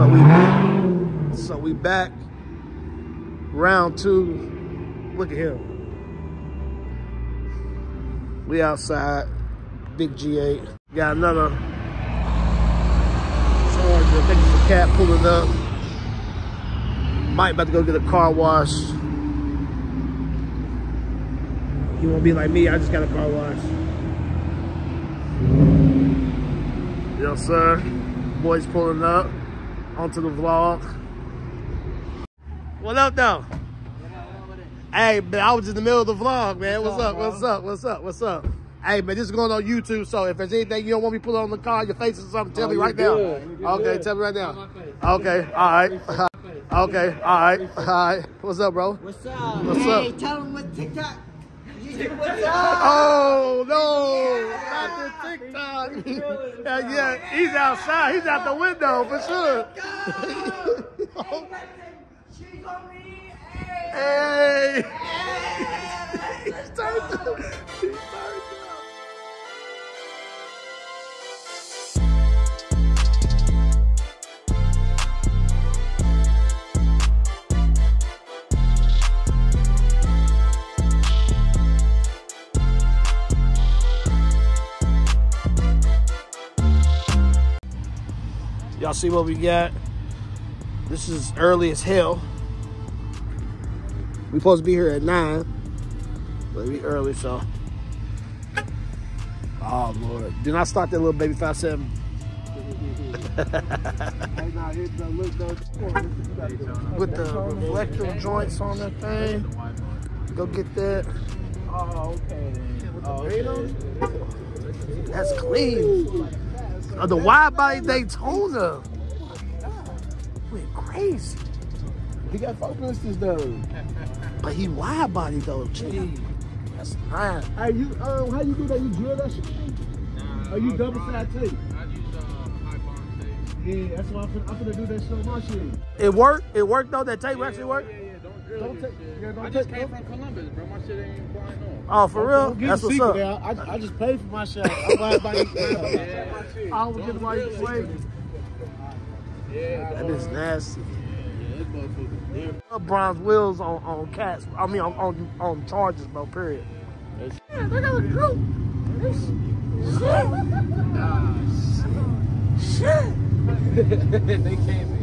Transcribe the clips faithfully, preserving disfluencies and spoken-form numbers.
So we back. So we back. Round two. Look at him. We outside. Big G eight. Got another Charger. Thank you for Cat pulling up. Mike about to go get a car wash. You won't be like me. I just got a car wash. Yo, sir. Boys pulling up. Onto the vlog. What up, though? Hey, but I was in the middle of the vlog, man. What's up? What's up? What's up? What's up? Hey, man, this is going on YouTube, so if there's anything you don't want me to put on the car, your face or something, tell me right now. Okay, tell me right now. Okay, all right. Okay, all right, all right. What's up, bro? What's up? What's up? Hey, tell them what TikTok. What's up? Oh, no. Yeah. Not the TikTok. Yeah, yeah, he's outside. He's out the window for sure. Go. She's on me. Hey. Hey. He's turned up. He's turned up. Y'all see what we got? This is early as hell. We supposed to be here at nine, but we early, so. Oh, Lord. Did I start that little baby five seven? With the reflector joints on that thing. Go get that. Oh, okay. Oh, okay. That's clean. Uh, the wide body Daytona went crazy. He got four pistons though, but he wide body though. Gee, that's fine. Hey, you um, how you do that? You drill that shit? Nah, or you double side tape? I use uh, high bond tape. Yeah, that's why I'm finna do that shit on my shit. It worked. It worked though. That tape yeah, actually worked. Yeah, yeah, yeah. Don't drill don't this shit. Yeah, don't I just came from Columbus, bro. My shit ain't flying on. Oh, for real? That's what's up. I, I just paid for my shot. I ride by these yeah. I was getting like waving. Yeah, that is nasty. Yeah, yeah, it's motherfucking bronze wheels on, on cats. I mean, on on, on Chargers, bro, period. That's yeah, they got a crew. Shit. Nah, shit. Shit. They came in.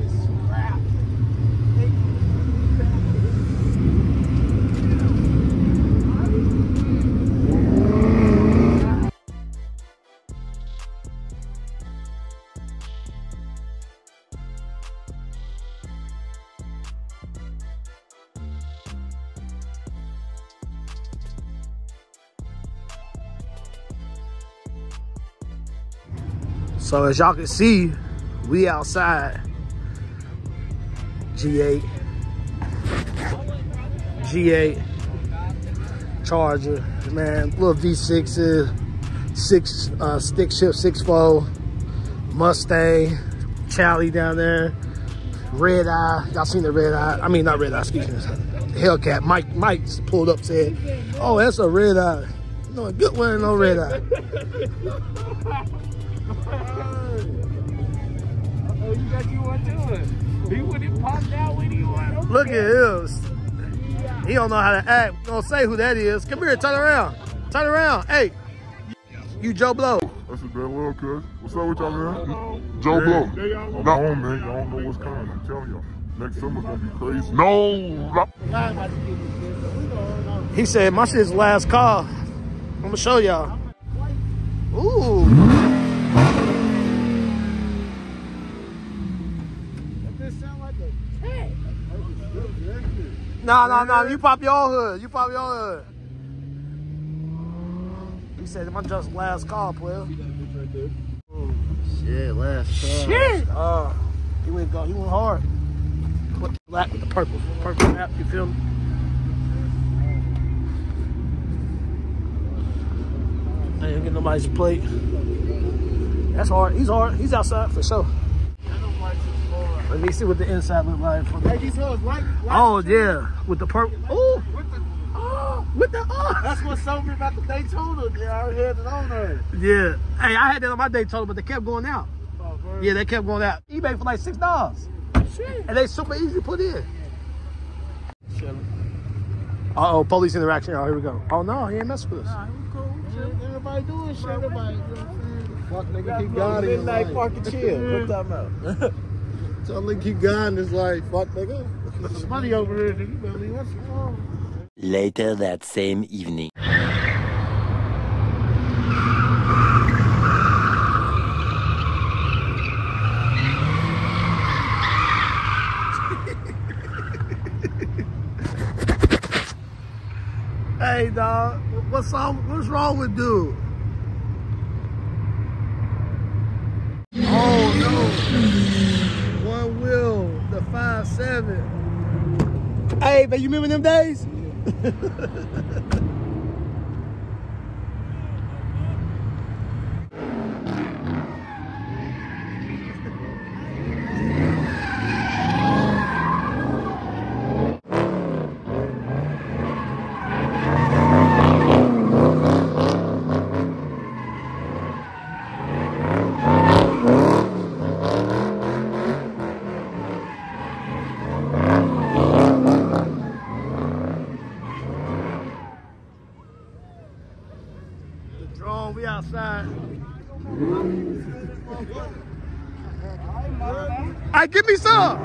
So as y'all can see, we outside. G eight, G eight, Charger, man, little V sixes, six uh, stick shift, six four, Mustang, Charlie down there, Red Eye. Y'all seen the Red Eye? I mean, not Red Eye. Excuse me, Hellcat. Mike, Mike pulled up, said, "Oh, that's a Red Eye. No, a good one, no Red Eye." Oh, you got you one too. He would have popped out when he wanted. Look at him. He don't know how to act. Don't say who that is. Come here, turn around. Turn around. Hey, you Joe Blow. That's a damn well, cuz. What's up with y'all, man? Joe Blow. I'm not on, man. Y'all don't know what's coming. I'm telling y'all. Next summer's gonna be crazy. No. He said, my shit's last call. I'm gonna show y'all. Ooh. No, no, no, you pop your hood. You pop your hood. He said, I'm just last call, player. Oh, shit, last call. Shit! Uh, he, went go, he went hard. Put the black with the purple. Purple map, you feel me? I didn't get nobody's plate. That's hard. He's hard. He's outside for sure. Let me see what the inside look like for the hey, hoes, like, like oh yeah, with the purple. Oh, with the oh, with the oh. That's what's so weird about the Daytona. Yeah, I had it on there. Yeah. Hey, I had that on my Daytona, but they kept going out. Oh, Yeah, they kept going out. eBay for like six dollars. Shit. And they super easy to put in. Uh oh, police interaction. Oh, here we go. Oh no, he ain't messing with us. Nah, we cool. Everybody doing shit. Everybody, you know what I'm saying? Fuck nigga, keep going. Midnight park and chill. What I'm talking about? Tell nigga keep going. It's like fuck nigga. There's money over there, nigga. You better what's wrong? Later that same evening. Hey dog, what's up? What's wrong with dude? Oh no, one wheel, the five seven. Hey, but you remember them days? Yeah. All right, give me some.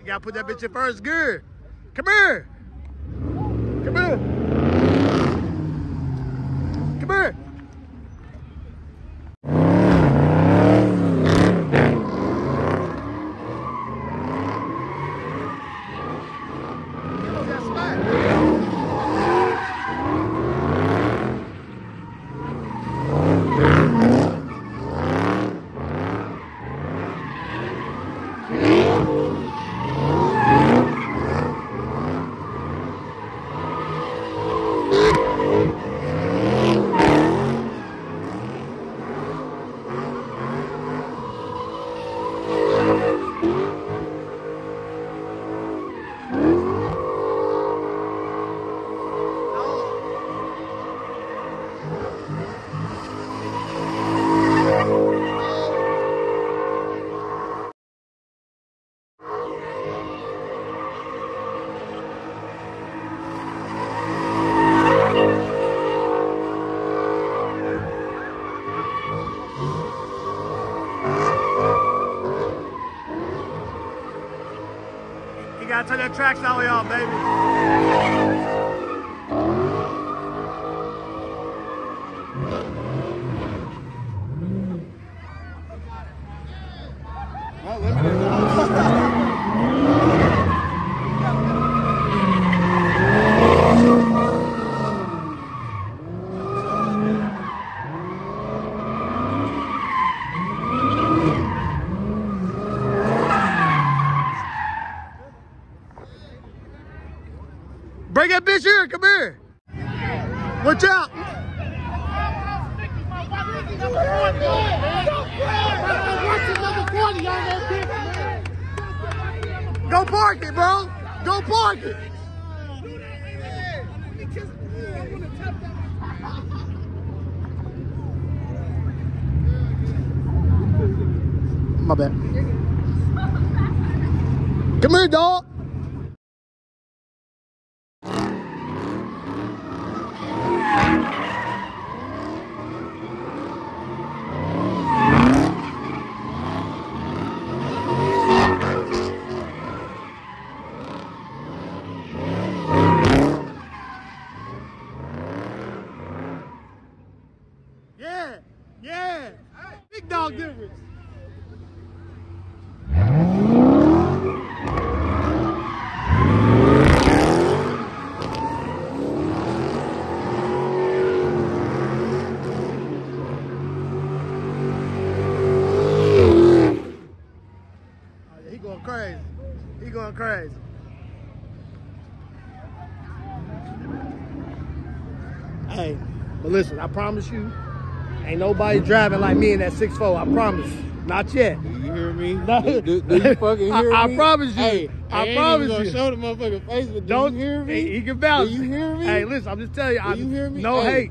You gotta put that bitch in first gear. Come here. Come here. Come here. Gotta turn that traction all the way off, baby. Bring that bitch here, come here. Watch out. Go park it, bro. Go park it. My bad. Come here, dog. Crazy. He going crazy. Hey, but listen, I promise you, ain't nobody driving like me in that six four. I promise. Not yet. Do you hear me? No. Do, do, do you fucking hear I, me? I promise you. Hey, I, I promise you. Show the motherfucking face, but do Don't you hear me? He, he can bounce. Do you hear me? Hey, listen, I'm just telling you. Do I, you hear me? No hey. hate.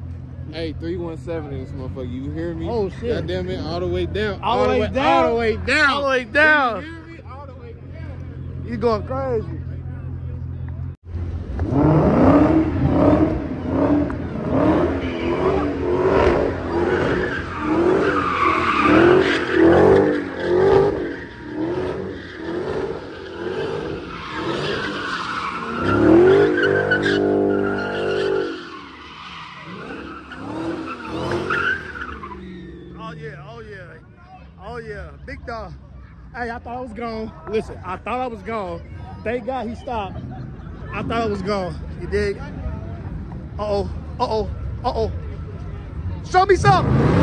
Hey, three one seven in this motherfucker. You hear me? Oh shit! God damn it! All the way down. All, all the way, way down. All the way down. All the way down. Do you hear me? All the way down. You going crazy? Hey, I thought I was gone. Listen, I thought I was gone. Thank God he stopped. I thought I was gone. You dig? Uh-oh, uh-oh, uh-oh. Show me something.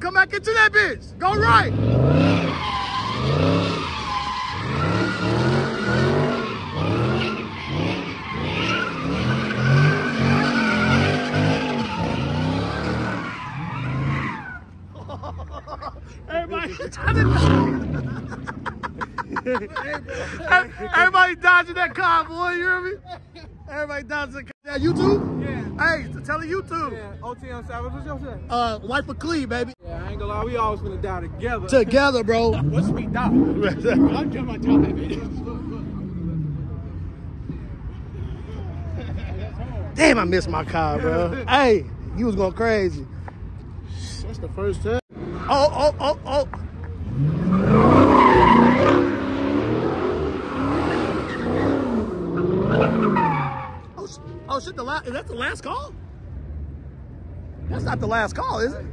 Come back into that bitch. Go right. Everybody, everybody dodging that car, boy. You hear me? Everybody dodging that car. That YouTube? Yeah. Hey, tell the YouTube. Yeah. O T M Savage. What's your name? Uh, Life of Cleve, baby. I ain't gonna lie, we always gonna die together. Together, bro. What's me die? I'm jumping on top of it. Damn, I missed my car, bro. Hey, you was going crazy. That's the first time. Oh, oh, oh, oh. Oh, sh oh shit, the last, is that the last call? That's not the last call, is it?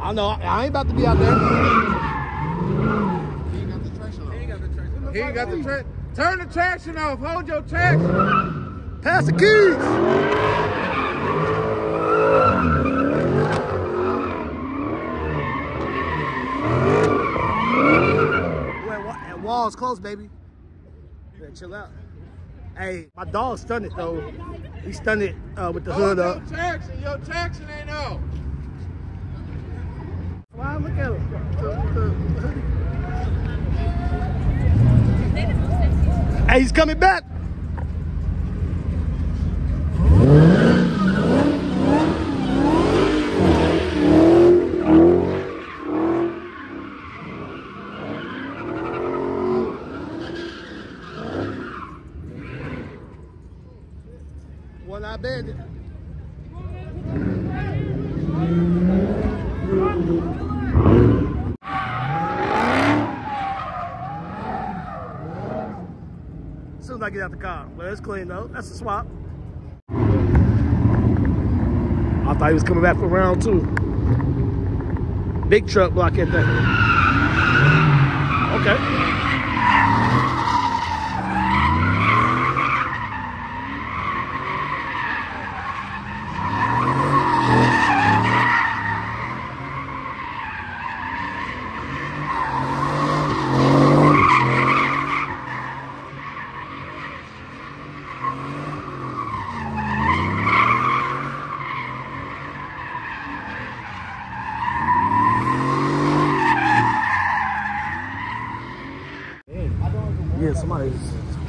I know, I, I ain't about to be out there. He ain't got the traction off. He ain't got the traction, he ain't got the tra turn the traction off. Hold your traction. Pass the keys. That wall's close, baby. Yeah, chill out. Hey, my dog stunned it, though. He stunned it uh, with the hold hood up. Your traction, your traction ain't off. Wow, look at him. Hey, he's coming back. One eye bandit. I get out the car. Well, it's clean though. That's a swap. I thought he was coming back for round two. Big truck block at that. Okay.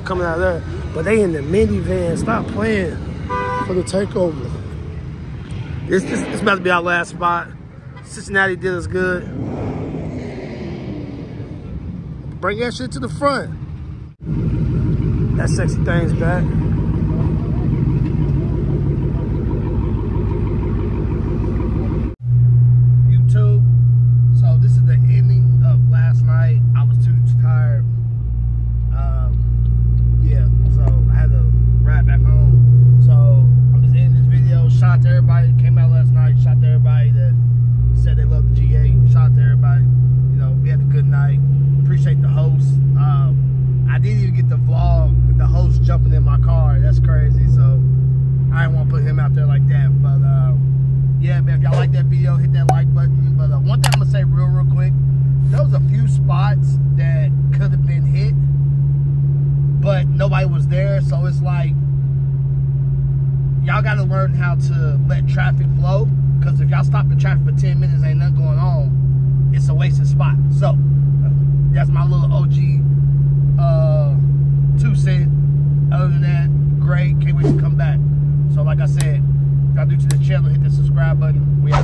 Coming out of there, but they in the minivan. Stop playing for the takeover. This this it's about to be our last spot. Cincinnati did us good. Bring that shit to the front. That sexy thing's back. YouTube. So this is the ending of last night. yeah, man, if y'all like that video, hit that like button. But uh, one thing I'm going to say real, real quick, there was a few spots that could have been hit, but nobody was there. So it's like, y'all got to learn how to let traffic flow, because if y'all stop in traffic for ten minutes, ain't nothing going on, it's a wasted spot. So that's my little O G uh, two cent. Other than that, great. Can't wait to come back. So like I said, if y'all new to the channel, hit the subscribe button. We out.